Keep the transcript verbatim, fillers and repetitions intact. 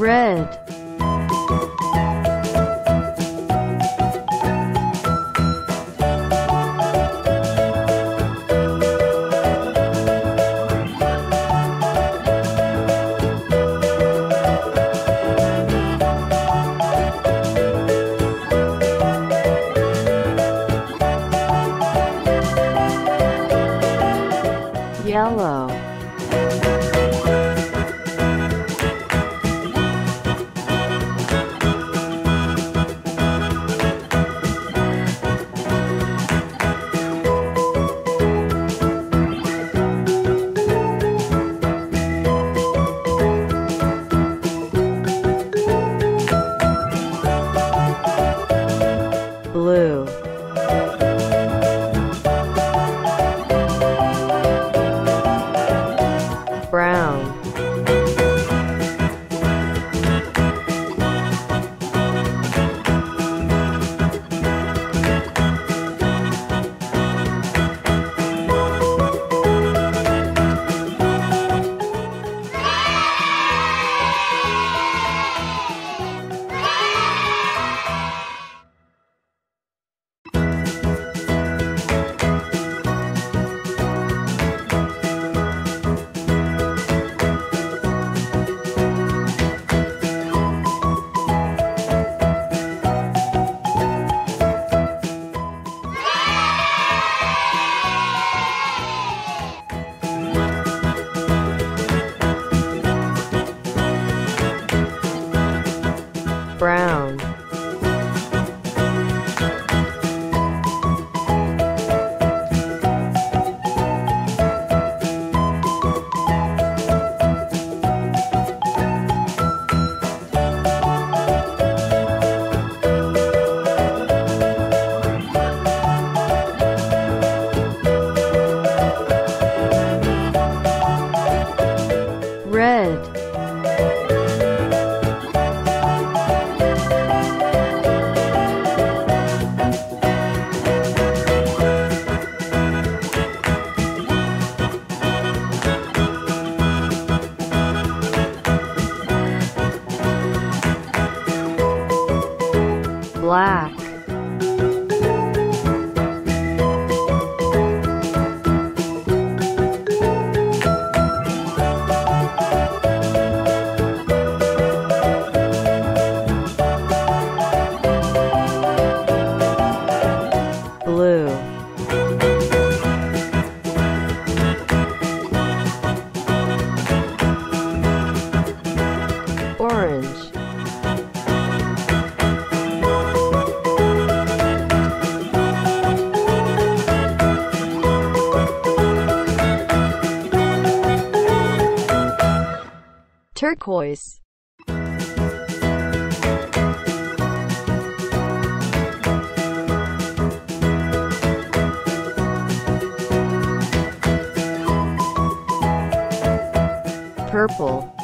red, yellow, blue, brown, brown, red, black, blue, orange, turquoise, purple.